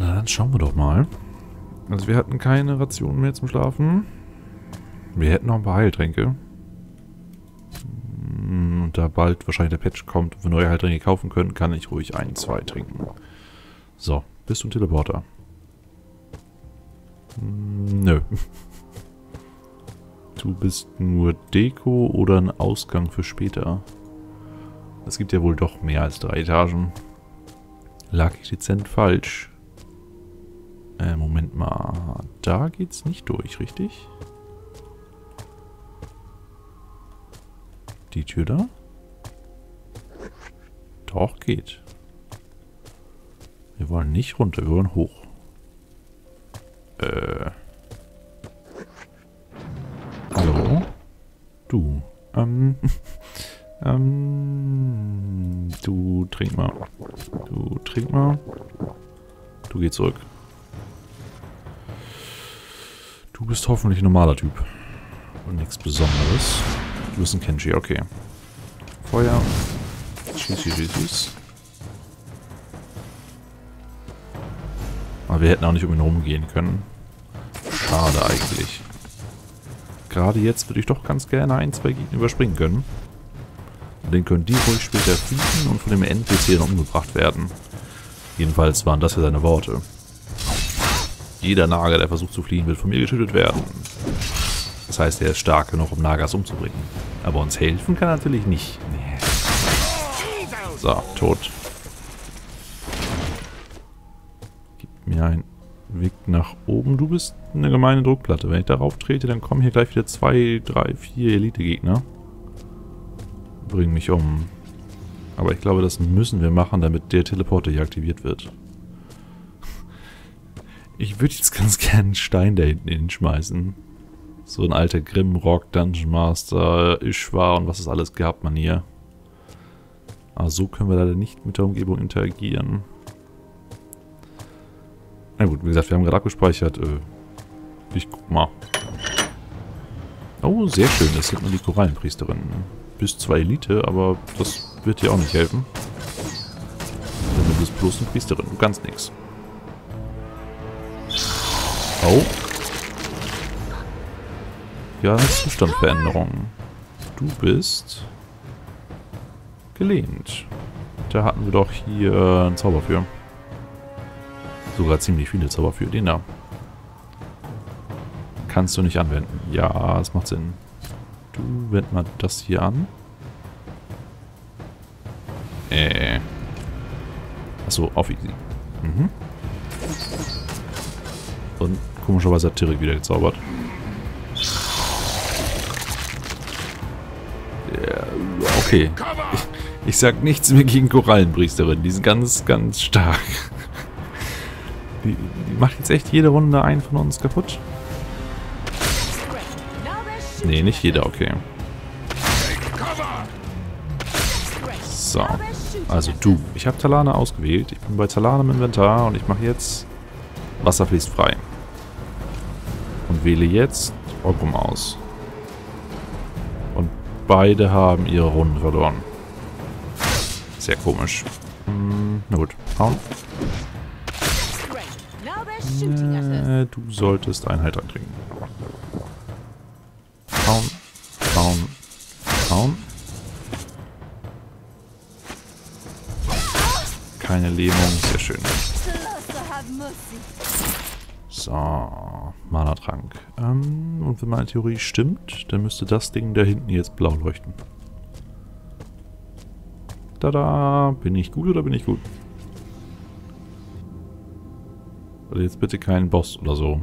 Na, dann schauen wir doch mal. Also wir hatten keine Ration mehr zum Schlafen. Wir hätten noch ein paar Heiltränke. Und da bald wahrscheinlich der Patch kommt und wir neue Heiltränke kaufen können, kann ich ruhig 1, 2 trinken. So, bist du ein Teleporter? Nö. Du bist nur Deko oder ein Ausgang für später. Es gibt ja wohl doch mehr als 3 Etagen. Lag ich dezent falsch? Moment mal. Da geht's nicht durch, richtig? Die Tür da? Doch, geht. Wir wollen nicht runter, wir wollen hoch. Hallo? Du. Du trink mal. Du trink mal. Du geh zurück. Du bist hoffentlich ein normaler Typ. Und nichts Besonderes. Du bist ein Kenji, okay. Feuer. Schieß, schieß, schieß. Aber wir hätten auch nicht um ihn rumgehen können. Schade eigentlich. Gerade jetzt würde ich doch ganz gerne 1, 2 Gegner überspringen können. Den können die ruhig später fliegen und von dem NPC dann umgebracht werden. Jedenfalls waren das ja seine Worte. Jeder Nager, der versucht zu fliehen, wird von mir getötet werden. Das heißt, er ist stark genug, um Nagas umzubringen. Aber uns helfen kann er natürlich nicht. Nee. So, tot. Gib mir einen Weg nach oben. Du bist eine gemeine Druckplatte. Wenn ich darauf trete, dann kommen hier gleich wieder 2, 3, 4 Elite-Gegner. Bring mich um. Aber ich glaube, das müssen wir machen, damit der Teleporter hier aktiviert wird. Ich würde jetzt ganz gerne einen Stein da hinten hinschmeißen. So ein alter Grimrock, Dungeon Master, Ishwa und was es alles gab, man hier. Aber so können wir leider nicht mit der Umgebung interagieren. Na gut, wie gesagt, wir haben gerade abgespeichert. Ich guck mal. Oh, sehr schön, das sind nur die Korallenpriesterin. Bis 2 Elite, aber das wird dir auch nicht helfen. Denn du bist bloß eine Priesterin, du kannst nichts. Oh. Ja, Zustandveränderung. Du bist gelähmt. Da hatten wir doch hier einen Zauber für. Sogar ziemlich viele Zauber für den da. Kannst du nicht anwenden. Ja, das macht Sinn. Du wend mal das hier an. Achso, auf easy. Mhm. Und komischerweise hat Tirik wieder gezaubert. Ja, okay. Ich sag nichts mehr gegen Korallenpriesterin. Die sind ganz, ganz stark. Die macht jetzt echt jede Runde einen von uns kaputt. Nee, nicht jeder, okay. So. Also du. Ich habe Talana ausgewählt. Ich bin bei Talana im Inventar und ich mache jetzt Wasser fließt frei. Und wähle jetzt Ockum aus. Und beide haben ihre Runden verloren. Sehr komisch. Na gut. Hauen. Du solltest einen Heiltrank trinken. Hauen, hauen, hauen. Keine Lähmung, sehr schön. So, Mana-Trank. Und wenn meine Theorie stimmt, dann müsste das Ding da hinten jetzt blau leuchten. Tada! Bin ich gut oder bin ich gut? Also jetzt bitte keinen Boss oder so.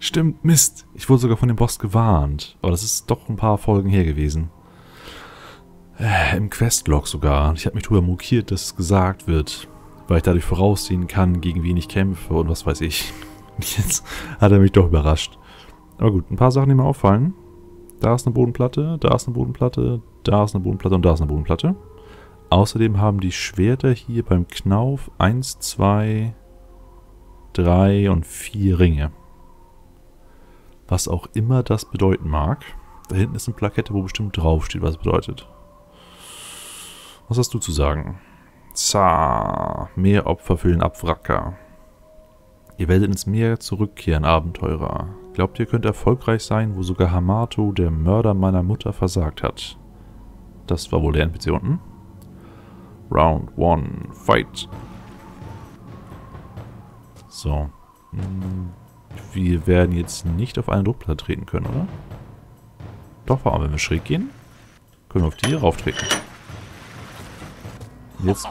Stimmt, Mist. Ich wurde sogar von dem Boss gewarnt. Aber das ist doch ein paar Folgen her gewesen. Im Questlog sogar. Ich habe mich darüber mokiert, dass es gesagt wird. Weil ich dadurch voraussehen kann, gegen wen ich kämpfe und was weiß ich. Jetzt hat er mich doch überrascht. Aber gut, ein paar Sachen, die mir auffallen. Da ist eine Bodenplatte, da ist eine Bodenplatte, da ist eine Bodenplatte und da ist eine Bodenplatte. Außerdem haben die Schwerter hier beim Knauf 1, 2, 3 und 4 Ringe. Was auch immer das bedeuten mag. Da hinten ist eine Plakette, wo bestimmt draufsteht, was es bedeutet. Was hast du zu sagen? Zah, mehr Opfer für den Abwracker. Ihr werdet ins Meer zurückkehren, Abenteurer. Glaubt, ihr könnt erfolgreich sein, wo sogar Hamato, der Mörder meiner Mutter, versagt hat. Das war wohl der NPC unten. Round 1, Fight. So. Wir werden jetzt nicht auf einen Druckplatte treten können, oder? Doch, vor allem, wenn wir schräg gehen, können wir auf die hier rauftreten. Jetzt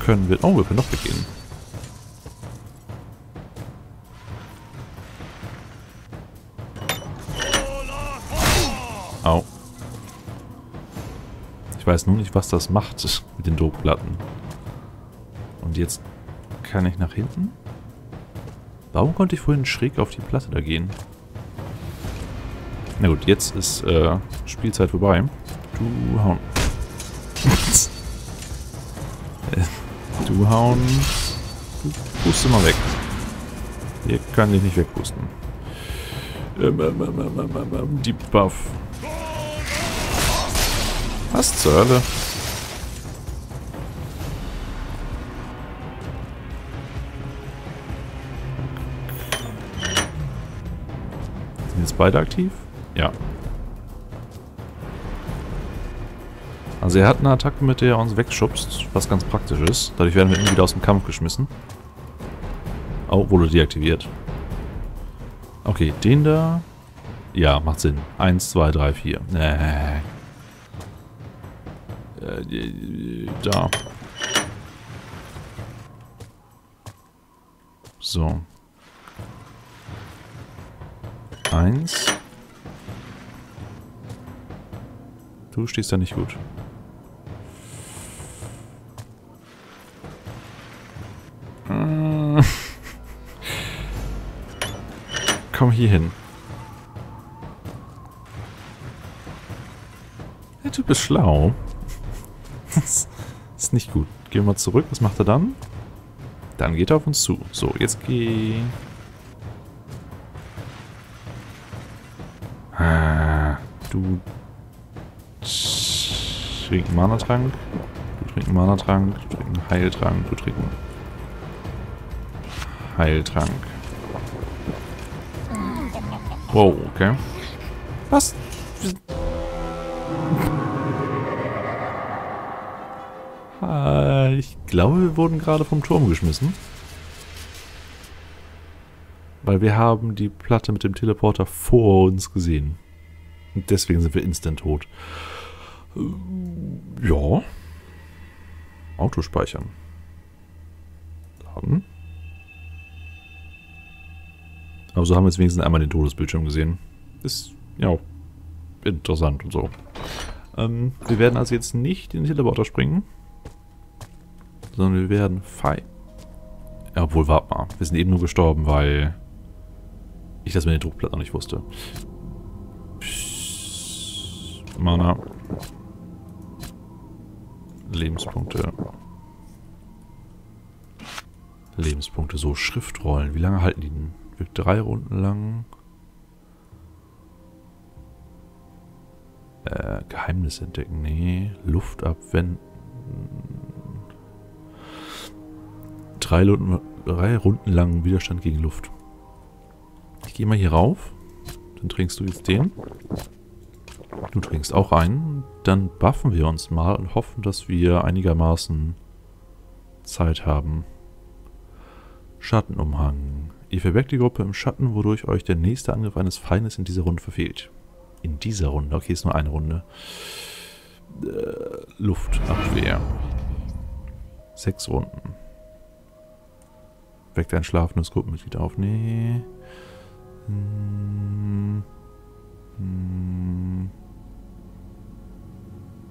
können wir... Oh, wir können doch weggehen. Au. Ich weiß nur nicht, was das macht mit den Druckplatten. Und jetzt kann ich nach hinten? Warum konnte ich vorhin schräg auf die Platte da gehen? Na gut, jetzt ist Spielzeit vorbei. Du hauen. Du hauen. Du puste mal weg. Ihr könnt dich nicht wegpusten. Die Buff. Was zur Hölle? Sind jetzt beide aktiv? Ja. Also er hat eine Attacke, mit der er uns wegschubst, was ganz praktisch ist. Dadurch werden wir irgendwie wieder aus dem Kampf geschmissen. Oh, wurde deaktiviert. Okay, den da... Ja, macht Sinn. 1, 2, 3, 4. Da. So. 1. Du stehst da nicht gut. Komm hier hin. Der Typ ist schlau. Das ist nicht gut. Gehen wir mal zurück. Was macht er dann? Dann geht er auf uns zu. So, jetzt geh. Du. Trink einen Mana-Trank. Du trinkst einen Mana-Trank. Du trinkst einen Heiltrank. Du trinkst einen Heiltrank. Wow, okay. Was? Ich glaube, wir wurden gerade vom Turm geschmissen. Weil wir haben die Platte mit dem Teleporter vor uns gesehen. Und deswegen sind wir instant tot. Ja. Autospeichern. Laden. Aber so haben wir jetzt wenigstens einmal den Todesbildschirm gesehen. Ist, ja, interessant und so. Wir werden also jetzt nicht in den Teleporter springen. Sondern wir werden frei. Ja, obwohl, warte mal. Wir sind eben nur gestorben, weil ich das mit den Druckplatten noch nicht wusste. Psst. Mana. Lebenspunkte. Lebenspunkte. So, Schriftrollen. Wie lange halten die denn? 3 Runden lang. Geheimnis entdecken. Nee. Luft abwenden. 3 Runden lang Widerstand gegen Luft. Ich gehe mal hier rauf. Dann trinkst du jetzt den. Du trinkst auch einen. Dann buffen wir uns mal und hoffen, dass wir einigermaßen Zeit haben. Schattenumhang. Ihr verbergt die Gruppe im Schatten, wodurch euch der nächste Angriff eines Feindes in dieser Runde verfehlt. In dieser Runde? Okay, ist nur eine Runde. Luftabwehr. 6 Runden. Weckt ein schlafendes Gruppenmitglied auf. Nee.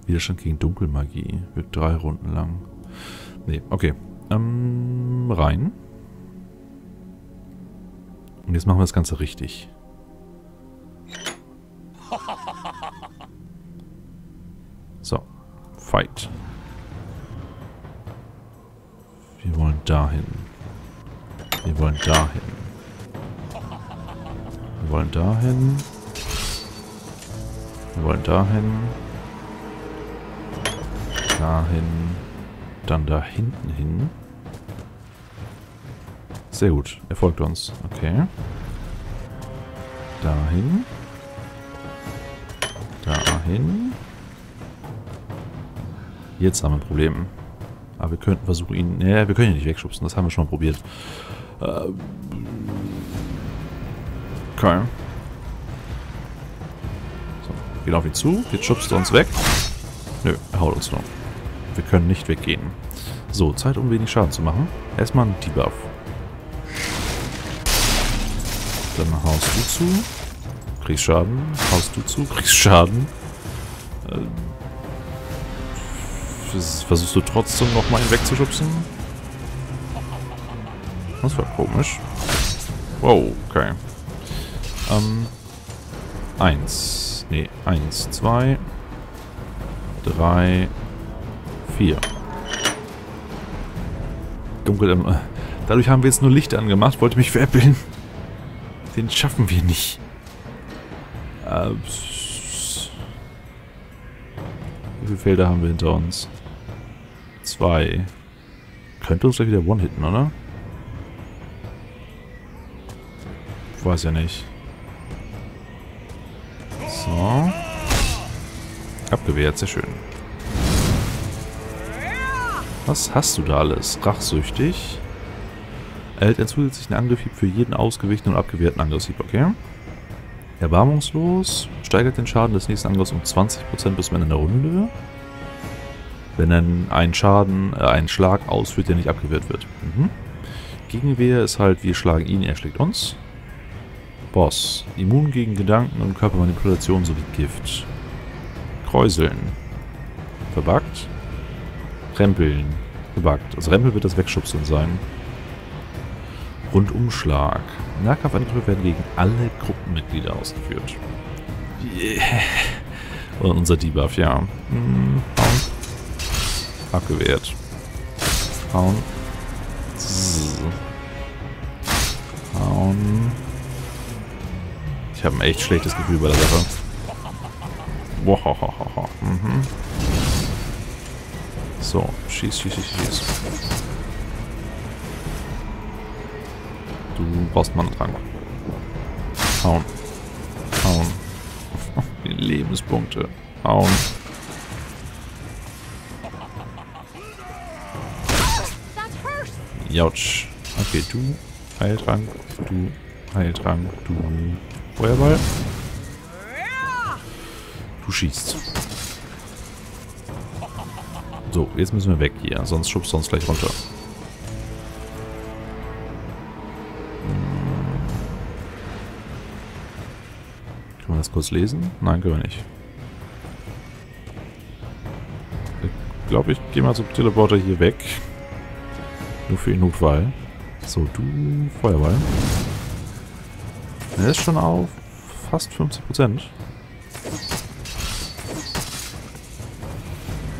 Widerstand gegen Dunkelmagie. Wird 3 Runden lang. Nee, okay. Rein. Und jetzt machen wir das Ganze richtig. So. Fight. Wir wollen dahin. Wir wollen dahin. Wir wollen dahin. Wir wollen dahin. dahin. Dann da hinten hin. Sehr gut. Er folgt uns. Okay. Dahin. Dahin. Jetzt haben wir ein Problem. Aber wir könnten versuchen, ihn... Ne, wir können ihn nicht wegschubsen. Das haben wir schon mal probiert. Okay. So, wir gehen auf ihn zu. Jetzt schubst er uns weg. Nö, er haut uns noch. Wir können nicht weggehen. So, Zeit, um wenig Schaden zu machen. Erstmal ein Debuff. Dann haust du zu. Kriegst Schaden. Haust du zu. Kriegst Schaden. Versuchst du trotzdem nochmal ihn wegzuschubsen? Das war komisch. Wow, okay. 1. Ne, 1, 2, 3, 4. Dunkel im... Dadurch haben wir jetzt nur Licht angemacht. Wollte mich veräppeln. Den schaffen wir nicht. Wie viele Felder haben wir hinter uns? 2. Könnte uns gleich wieder one-hitten, oder? Ich weiß ja nicht. So. Abgewehrt, sehr schön. Was hast du da alles? Rachsüchtig. Erhält einen zusätzlichen Angriffshieb für jeden ausgewichenen und abgewehrten Angriffshieb, okay? Erbarmungslos. Steigert den Schaden des nächsten Angriffs um 20% bis zum Ende der Runde. Wenn dann ein Schaden, einen Schlag ausführt, der nicht abgewehrt wird. Mhm. Gegenwehr ist halt, wir schlagen ihn, er schlägt uns. Boss. Immun gegen Gedanken und Körpermanipulation sowie Gift. Kräuseln. Verbuggt. Rempeln. Verbuggt. Also Rempel wird das Wegschubsen sein. Rundumschlag. Nahkampfangriffe werden gegen alle Gruppenmitglieder ausgeführt. Yeah. Und unser Debuff, ja. Abgewehrt. Hauen. Hauen. Ich habe ein echt schlechtes Gefühl bei der Sache. Wow. Mhm. So, schieß. Du brauchst mal einen Trank. Hauen. Lebenspunkte. Hauen. Jautsch. Okay, du. Heiltrank. Du. Heiltrank. Du. Feuerball. Du schießt. So, jetzt müssen wir weg hier. Sonst schubst du uns gleich runter. Das kurz lesen? Nein, können wir nicht. Ich glaube, ich gehe mal zum Teleporter hier weg. Nur für den Notfall. So, du Feuerball. Er ist schon auf fast 50%.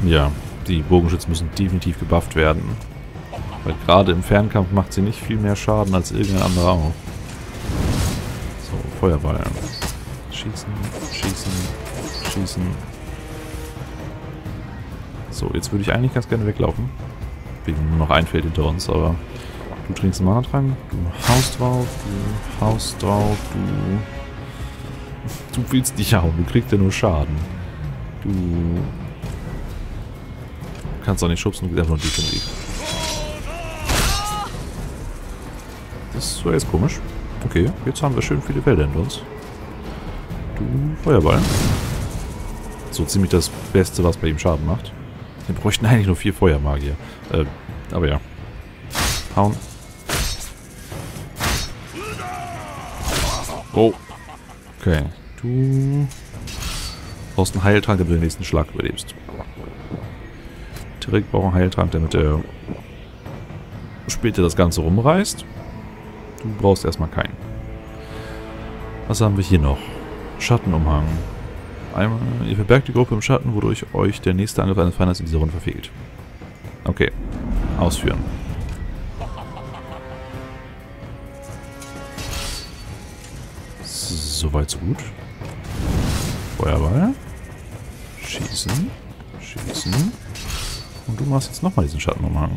Ja, die Bogenschützen müssen definitiv gebufft werden. Weil gerade im Fernkampf macht sie nicht viel mehr Schaden als irgendein anderer auch. So, Feuerball. Schießen. So, jetzt würde ich eigentlich ganz gerne weglaufen. Wegen nur noch ein Feld hinter uns, aber... Du trinkst einen Mana-Trank, du haust drauf, du willst nicht hauen, du kriegst ja nur Schaden. Du... kannst auch nicht schubsen, du gehst einfach nur defensiv. Das war jetzt komisch. Okay, jetzt haben wir schön viele Felder hinter uns. Feuerball. So ziemlich das Beste, was bei ihm Schaden macht. Wir bräuchten eigentlich nur 4 Feuermagier. Aber ja. Hauen. Oh. Okay. Du brauchst einen Heiltrank, damit du den nächsten Schlag überlebst. Tirik braucht einen Heiltrank, damit er später das Ganze rumreißt. Du brauchst erstmal keinen. Was haben wir hier noch? Schattenumhang. Einmal, ihr verbergt die Gruppe im Schatten, wodurch euch der nächste Angriff eines Feindes in dieser Runde verfehlt. Okay. Ausführen. Soweit so gut. Feuerball. Schießen. Und du machst jetzt nochmal diesen Schattenumhang.